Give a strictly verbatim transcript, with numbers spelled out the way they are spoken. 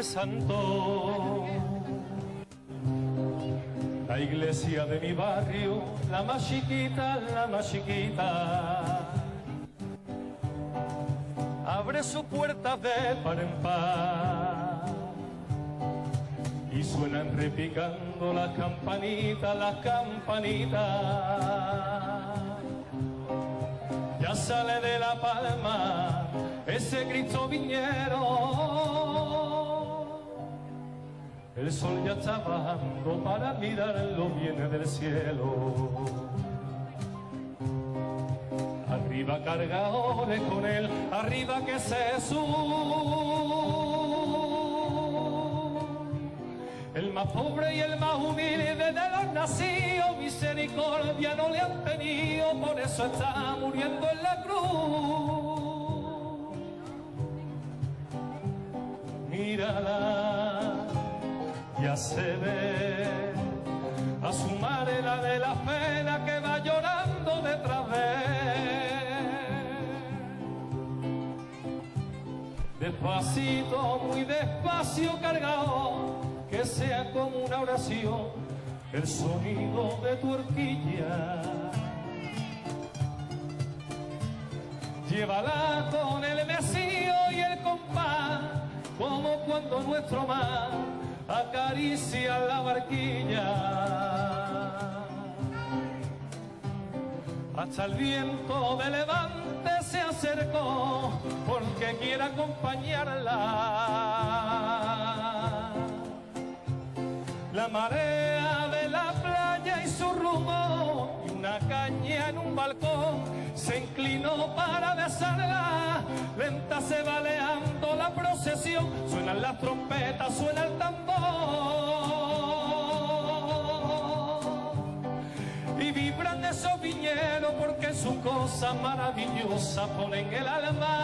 Viernes Santo. La iglesia de mi barrio, la más chiquita, la más chiquita, abre su puerta de par en par y suenan repicando las campanitas, las campanitas. Ya sale de La Palma ese Cristo viñero. El sol ya está bajando para mirarlo, viene del cielo. Arriba cargadores con él, arriba que se sube. El más pobre y el más humilde de los nacidos, misericordia no le han tenido, por eso está muriendo en la cruz. Mírala. Ya se ve a su madre la de la pena que va llorando detrás de él. Despacito, muy despacio, cargado, que sea como una oración el sonido de tu horquilla. Llévala con el vacío y el compás, como cuando nuestro mar acaricia la barquilla. Hasta el viento de levante se acercó porque quiere acompañarla. La marea de la playa y su rumor, y una caña en un balcón, se inclinó para besarla. Lenta se va aleando la procesión, suenan las trompetas, suena el tambor y vibran esos viñeros porque su cosa maravillosa ponen el alma.